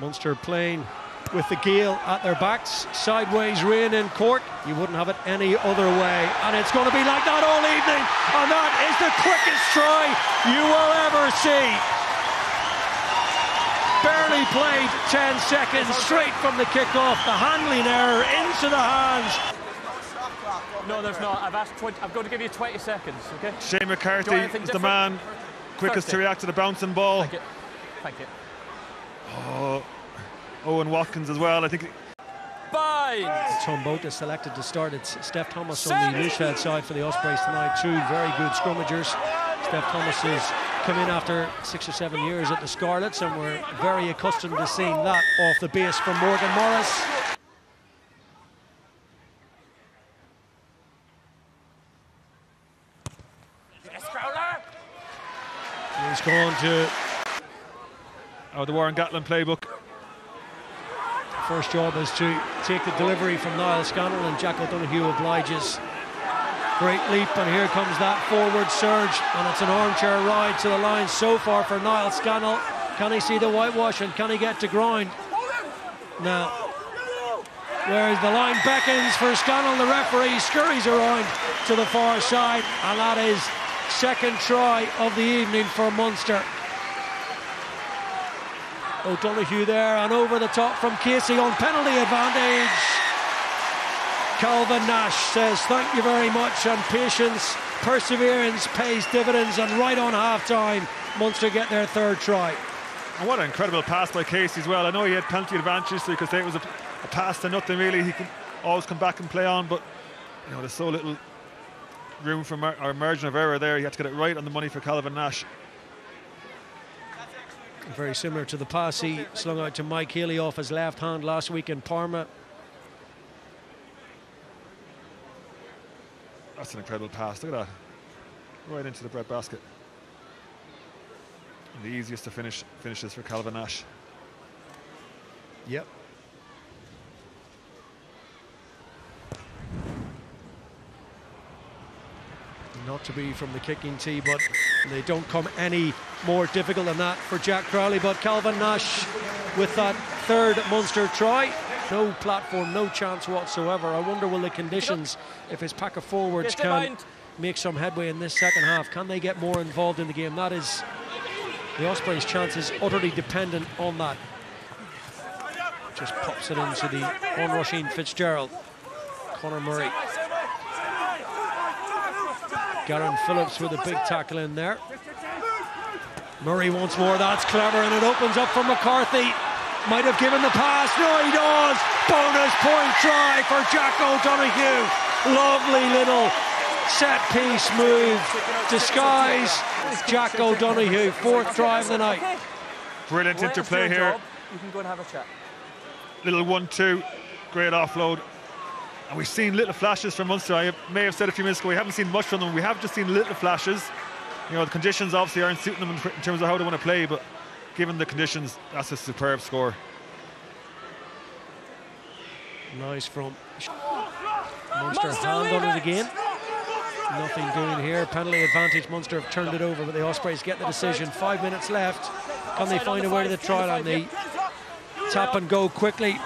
Munster playing with the Gael at their backs, sideways rain in Cork. You wouldn't have it any other way, and it's going to be like that all evening, and that is the quickest try you will ever see. Barely played 10 seconds, straight from the kickoff, the handling error into the hands. No, there's not. I've asked 20, I've got to give you 20 seconds, okay? Shane McCarthy is the man, quickest to react to the bouncing ball. Thank you. Thank you. Oh, Owen Watkins as well, I think. Bye. Tom Boat is selected to start. It's Steph Thomas on the loose head side for the Ospreys tonight. Two very good scrummagers. Steph Thomas has come in after 6 or 7 years at the Scarlets, and we're very accustomed to seeing that off the base from Morgan Morris. He's gone to the Warren Gatlin playbook. First job is to take the delivery from Niall Scannell, and Jack O'Donoghue obliges. Great leap, and here comes that forward surge, and it's an armchair ride to the line so far for Niall Scannell. Can he see the whitewash, and can he get to ground? Now, whereas the line beckons for Scannell, the referee scurries around to the far side, and that is second try of the evening for Munster. O'Donoghue there, and over the top from Casey on penalty advantage. Calvin Nash says thank you very much, and patience, perseverance pays dividends, and right on half-time, Munster get their third try. And what an incredible pass by Casey as well. I know he had penalty advantage, so you could say it was a pass to nothing really. He can always come back and play on, but you know, there's so little room for our margin of error there. He had to get it right on the money for Calvin Nash. Very similar to the pass he slung out to Mike Healy off his left hand last week in Parma. That's an incredible pass, look at that. Right into the bread basket. And the easiest of finishes for Calvin Nash. Yep. Not to be from the kicking tee, but they don't come any more difficult than that for Jack Crowley. But Calvin Nash with that third Munster try. No platform, no chance whatsoever. I wonder will the conditions, if his pack of forwards can make some headway in this second half, can they get more involved in the game? That is, the Ospreys' chance is utterly dependent on that. Just pops it into the onrushing Fitzgerald. Conor Murray. Garon Phillips with a big tackle in there. Murray once more, that's clever, and it opens up for McCarthy. Might have given the pass, no he does! Bonus point try for Jack O'Donoghue. Lovely little set piece move. Disguise, Jack O'Donoghue, fourth try of the night. Brilliant interplay here. You can go and have a chat. Little 1-2, great offload. And we've seen little flashes from Munster. I may have said a few minutes ago, we haven't seen much from them. We have just seen little flashes. You know, the conditions obviously aren't suiting them in terms of how they want to play, but given the conditions, that's a superb score. Nice from Munster, hand on it again. Nothing doing here. Penalty advantage, Munster have turned it over, but the Ospreys get the decision. 5 minutes left. Can they find a way to the try line? They tap and go quickly.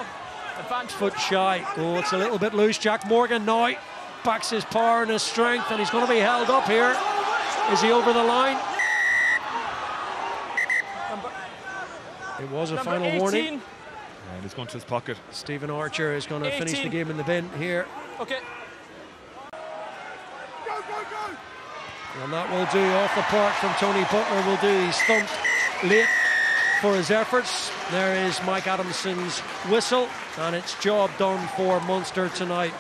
Foot shy. Oh, it's a little bit loose. Jack Morgan Knight backs his power and his strength, and he's going to be held up here. Is he over the line? It was a final warning. And he's going to his pocket. Stephen Archer is going to finish the game in the bin here. Okay. And that will do. Off the park from Tony Butler will do. He's thumped late for his efforts. There is Mike Adamson's whistle, and it's job done for Munster tonight.